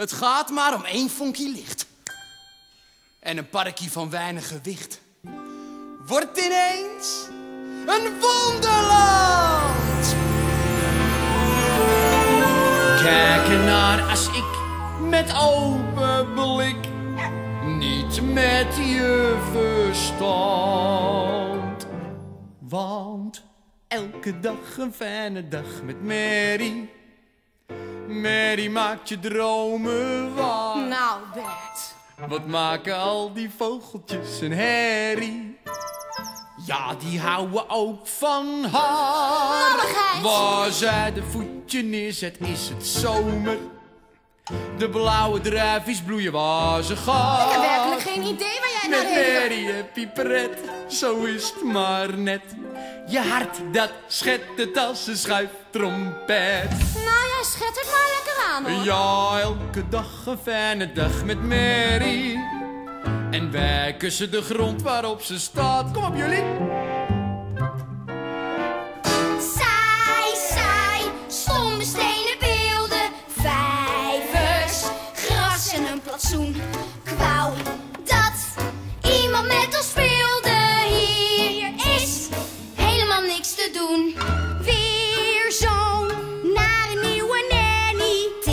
Het gaat maar om één vonkje licht. En een parkje van weinig gewicht wordt ineens een wonderland. Kijk ernaar als ik met open blik, niet met je verstand. Want elke dag een fijne dag met Mary. Mary maakt je dromen waar. Nou Bert, wat maken al die vogeltjes een herrie? Ja, die houden ook van haar. Malligheid. Waar zij de voetje neerzet is het zomer. De blauwe druifjes bloeien waar ze gaat. Ik heb werkelijk geen idee waar jij naar heen gaat. Met Mary heb je pret, zo is het maar net. Je hart dat schettert als een schuiftrompet. Nou, jij schettert maar lekker aan hoor. Ja, elke dag een fijne dag met Mary. En wij kussen de grond waarop ze staat. Kom op jullie! Saai, saai, stomme stenen beelden. Vijvers, gras en een plantsoen. Ik wou dat iemand met ons speelde. Hier is helemaal niks te doen. Weer zo'n nare nieuwe nanny. Het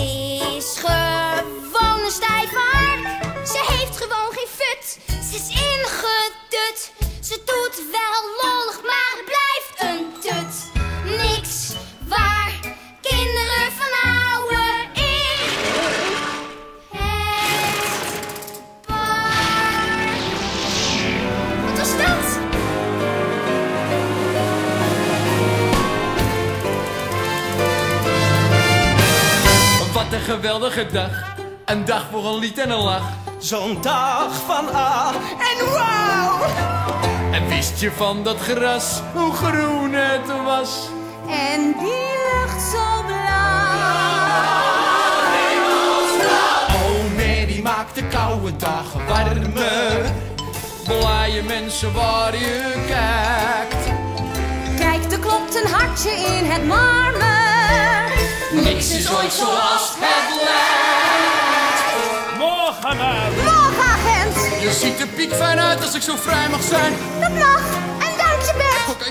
is gewoon een stijve hark. Ze heeft gewoon geen fut, ze is ingedut. Ze doet wel lollig, maar het blijft een tut. Niks waar kinderen van houden in het park. Wat was dat? Wat een geweldige dag, een dag voor een lied en een lach. Zo'n dag van ah en wauw. En wist je van dat gras hoe groen het was? En die lucht zo blauw. Oh nee, die maakt de koude dagen warmer. Blije mensen waar je kijkt. Kijk, er klopt een hartje in het marmer. Niks is ooit zoals het lijkt. Morgen, agent! Je ziet de piek fijn uit als ik zo vrij mag zijn. Dat mag, en dank je Bert. Oké.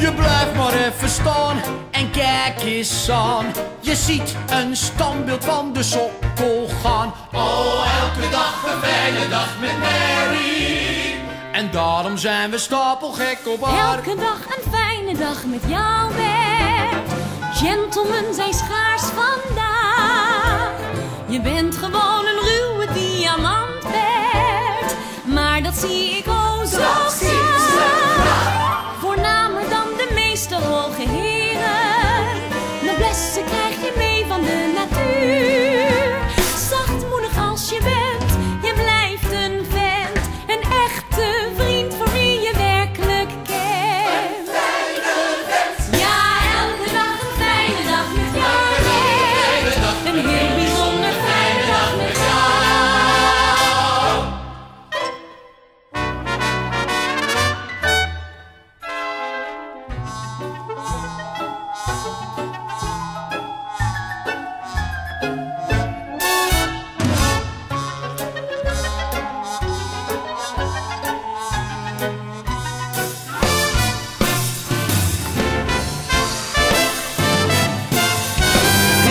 Je blijft maar even staan en kijk eens aan. Je ziet een standbeeld van de sokkel gaan. Oh, elke dag een fijne dag met Mary. En daarom zijn we stapelgek op haar. Elke dag een fijne dag met jou, Bert. Gentlemen zijn schaars vandaag. Je bent gewoon een ruwe diamant, Bert. Maar dat zie ik o zo graag. Voornamer dan de meeste hoge heren. Noblesse krijg je mee van de natuur. Zachtmoedig als je bent, je blijft een vent. Een echte vriend voor wie je werkelijk kent. Een fijne vent. Ja, elke dag een fijne dag met jou. Een heel bijzonder fijne dag met jou.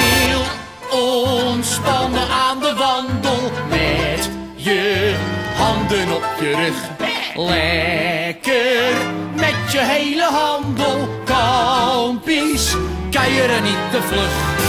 Heel ontspannen aan de wandel met je handen op je rug. Lekker met je hele handel, kampies, keier er niet te vlug.